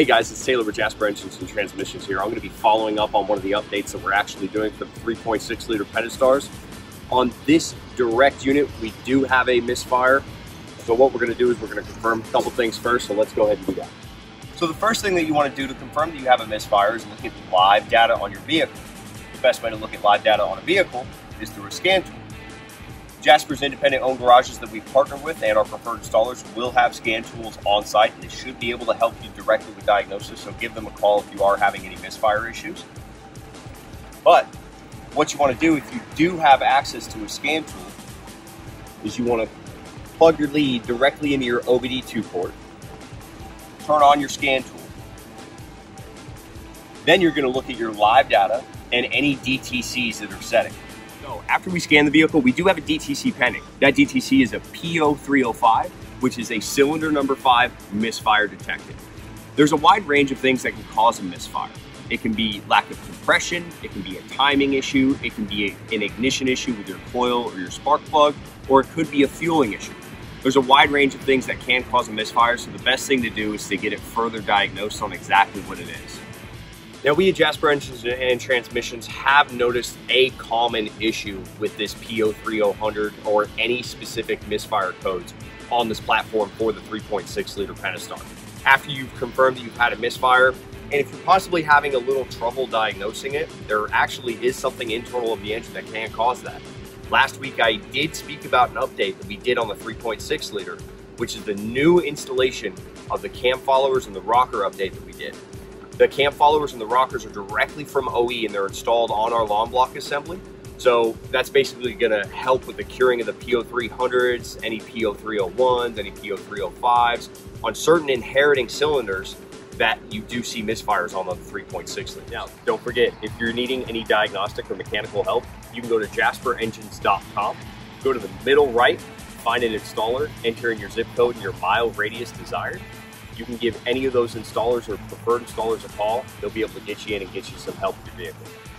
Hey guys, it's Taylor with Jasper Engines and Transmissions here. I'm going to be following up on one of the updates that we're actually doing for the 3.6 liter Pentastars. On this direct unit, we do have a misfire. So what we're going to do is we're going to confirm a couple things first, so let's go ahead and do that. So the first thing that you want to do to confirm that you have a misfire is look at the live data on your vehicle. The best way to look at live data on a vehicle is through a scan tool. Jasper's independent-owned garages that we partner with and our preferred installers will have scan tools on site, and they should be able to help you directly with diagnosis, so give them a call if you are having any misfire issues. But what you want to do if you do have access to a scan tool is you want to plug your lead directly into your OBD2 port, turn on your scan tool. Then you're going to look at your live data and any DTCs that are setting. So after we scan the vehicle, we do have a DTC pending. That DTC is a P0305, which is a cylinder number 5 misfire detected. There's a wide range of things that can cause a misfire. It can be lack of compression, it can be a timing issue, it can be an ignition issue with your coil or your spark plug, or it could be a fueling issue. There's a wide range of things that can cause a misfire, so the best thing to do is to get it further diagnosed on exactly what it is. Now, we at Jasper Engines and Transmissions have noticed a common issue with this P0300 or any specific misfire codes on this platform for the 3.6 liter Pentastar. After you've confirmed that you've had a misfire, and if you're possibly having a little trouble diagnosing it, there actually is something internal of the engine that can cause that. Last week, I did speak about an update that we did on the 3.6 liter, which is the new installation of the cam followers and the rocker update that we did. The cam followers and the rockers are directly from OE and they're installed on our lawn block assembly. So that's basically gonna help with the curing of the P0300s, any P0301s, any P0305s, on certain inheriting cylinders that you do see misfires on the 3.6 liter. Now, don't forget, if you're needing any diagnostic or mechanical help, you can go to jasperengines.com, go to the middle right, find an installer, enter in your zip code and your mile radius desired. You can give any of those installers or preferred installers a call. They'll be able to get you in and get you some help with your vehicle.